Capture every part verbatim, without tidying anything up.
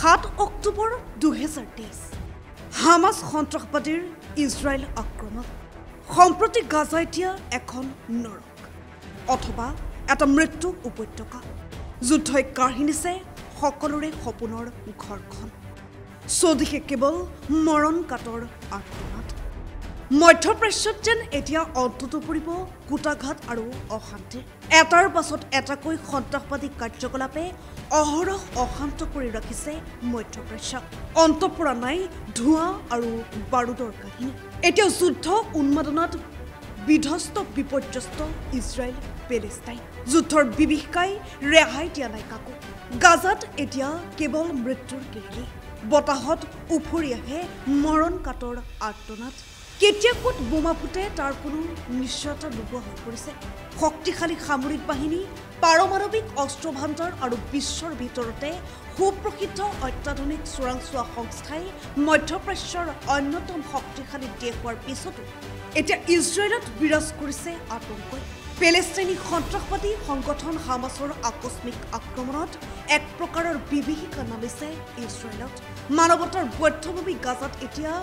सात अक्टोबर दुहजार तेईस Hamas सन्त्रासबादीर Israel आक्रमण सम्प्रति गाजा एटिया एखन नरक अथवा एटा मृत्यु उपत्यका युद्धई काढ़ी निसे सकलोरे सपोनर घरखन चौदिशे केवल मरण काटर आर्तनाद मध्यप्राच्यत जेन एटिया अंत परिब कूटाघात और अशांति एटार पाছত एटाকৈ सन्त्रासबादी कार्यकलापे अहरह अशांत कर राखिसे मध्यप्राच्य अंत परा नाई धुआ और बारूदर काहिनी एटिया युद्ध उन्मादनात विध्वस्त विपर्यस्त इजराइल पेलेस्टाइन युद्धर विभीषिकाय रेहाई दिया नाई काको गाजात एटिया केवल मृत्युर केहली बताहत उफरी आए मरण काटर आर्तनाद केतिया कत बोमा फुटे तार कोनो निश्चयता नोबोवा हो परिसे शक्तिशाली सामरिक बाहिनी पारमाणविक अस्त्र भाण्डार और विश्वर भितरते सुप्रसिद्ध अत्याधुनिक चोरांचोৱা संस्थाई मध्यप्राच्यर अन्यतम शक्तिशाली देश होवार पिछतो एतिया इजराइलत विराज करिसे आतंकई पेलेस्टाइनी सन्त्रासबादी संगठन हामासर आकस्मिक आक्रमणत एक प्रकारेर विभीषिका नामिसे इजराइलत मानवतार बध्यभूमि गाजात एतिया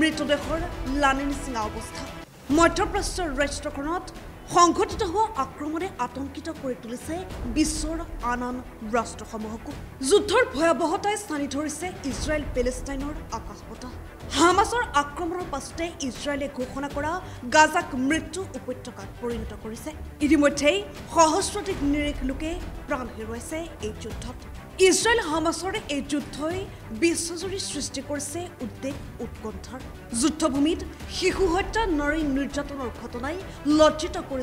मृतदेहर लानि निचिঙা अवस्था मध्यप्राच्यर राष्ट्रखনত সংঘটিত হোৱা আক্ৰমণে আতংকিত কৰি তুলিছে বিশ্বৰ আন আন ৰাষ্ট্ৰসমূহকো যুদ্ধৰ ভয়াৱহতাই স্থানি ধৰিছে ইজৰাইল পেলেষ্টাইনৰ আকাশ বতাহ হামাছৰ আক্ৰমণৰ পাছতে ইজৰাইলে ঘোষণা কৰা গাজাক মৃত্যু উপত্যকাত পৰিণত কৰিছে ইতিমধ্যে সহস্ৰাধিক নিৰীহ লোকে প্ৰাণ হেৰুৱাইছে এই যুদ্ধত ইজৰাইল হামাছৰ এই যুদ্ধই বিশ্বজুৰি সৃষ্টি কৰিছে উদ্বেগ উৎকণ্ঠাৰ যুদ্ধভূমিত শিশু হত্যা নাৰী নিৰ্যাতনৰ ঘটনাই লজ্জিত কৰিছে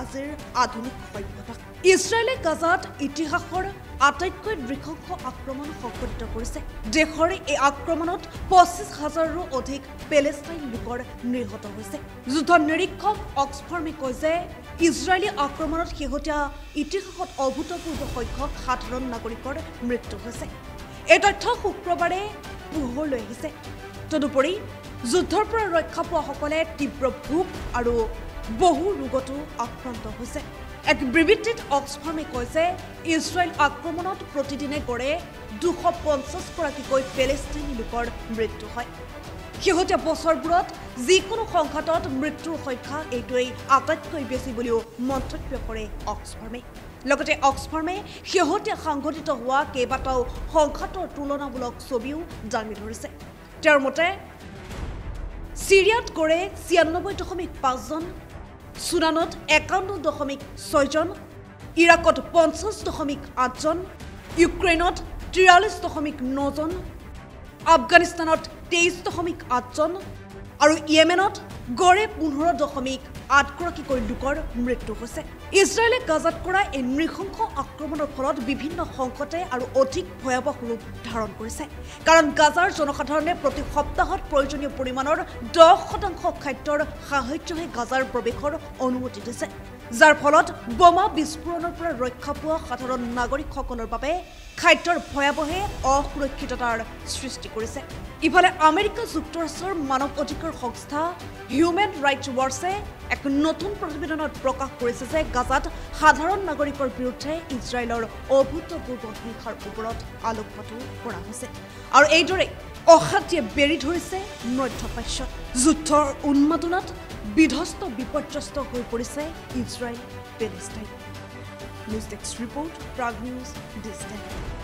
আজিৰ আধুনিক সভ্যতাক ইজৰাইলে গাজাত ইতিহাসৰ আটাইতকৈ বিভৎস আক্ৰমণ সংঘটিত কৰিছে দেশৰ এই আক্ৰমণত পঁচিছ হাজাৰৰো অধিক পেলেষ্টাইন লোকৰ নিহত হৈছে যুদ্ধ নিৰীক্ষক অক্সফৰ্মে কয় যে ইজৰাইলী আক্ৰমণত শেহতীয়া ইতিহাসত অভূতপূৰ্ব সংখ্যক সাধাৰণ নাগৰিকৰ মৃত্যু হৈছে এই তথ্য শুক্ৰবাৰে পোহৰলৈ আহিছে তদুপৰি যুদ্ধৰ পৰা ৰক্ষা পোৱাসকলে তীব্ৰ ভোক আৰু বহু ৰোগতো আক্ৰান্ত হৈছে এক বিবৃতিত অক্সফৰ্মে কয় যে ইজৰাইল আক্ৰমণত প্ৰতিদিনে গড়ে দুশ পঞ্চাছ গৰাকীকৈ পেলেষ্টাইনী লোকৰ মৃত্যু হয় শেহতীয়া বছৰবোৰত যিকোনো সংঘাতত মৃত্যুৰ সংখ্যা এইটোৱেই আটাইতকৈ বেছি বুলিও মন্তব্য কৰে অক্সফৰ্মে লগতে অক্সফৰ্মে শেহতীয়া সংঘটিত হোৱা কেইবাটাও সংঘাতৰ তুলনামূলক ছবিও দাঙি ধৰিছে তেওঁৰ মতে সিৰিয়াত গড়ে ছিয়ানব্বৈ দশমিক পাঁচজন সুদানত একাৱন্ন দশমিক ছয়জন ইৰাকত পঞ্চাছ দশমিক আঠজন ইউক্ৰেইনত ত্ৰিয়াল্লিছ দশমিক নজন আফগানিস্তানত তেইছ দশমিক আঠজন আৰু ইয়েমেনত গড়ে পোন্ধৰ দশমিক আঠগৰাকীকৈ লোকৰ মৃত্যু হৈছে ইজৰাইলে গাজাত কৰা এই নৃশংস আক্ৰমণৰ ফলত বিভিন্ন সংকটে আৰু অধিক ভয়াৱহ ৰূপ ধাৰণ কৰিছে কাৰণ গাজাৰ জনসাধাৰণে প্ৰতি সপ্তাহত প্ৰয়োজনীয় পৰিমাণৰ দহ শতাংশ খাদ্যৰ সাহায্যহে গাজাৰ প্ৰৱেশৰ অনুমতি দিছে যাৰ ফলত বোমা বিস্ফোৰণৰ পৰা ৰক্ষা পোৱা সাধাৰণ নাগৰিকসকলৰ বাবে খাদ্যৰ ভয়াৱহে অসুৰক্ষিততাৰ সৃষ্টি কৰিছে ইফালে আমেৰিকা যুক্তৰাষ্ট্ৰৰ মানৱ অধিকাৰ সংস্থা হিউমেন ৰাইটছ ৱাচে এক নতুন প্ৰতিবেদনত প্ৰকাশ কৰিছে যে গাজাত সাধাৰণ নাগৰিকৰ বিৰুদ্ধে ইজৰাইলৰ অভূতপূৰ্ব হিংসাৰ ওপৰত আলোকপাতো কৰা হৈছে আৰু এইদৰে অশান্তিয়ে বেৰি ধৰিছে মধ্যপ্ৰাচ্য যুদ্ধৰ উন্মাদনাত বিধ্বস্ত বিপৰ্যস্ত হৈ পৰিছে Israel Palestine news desk report Prag news digital.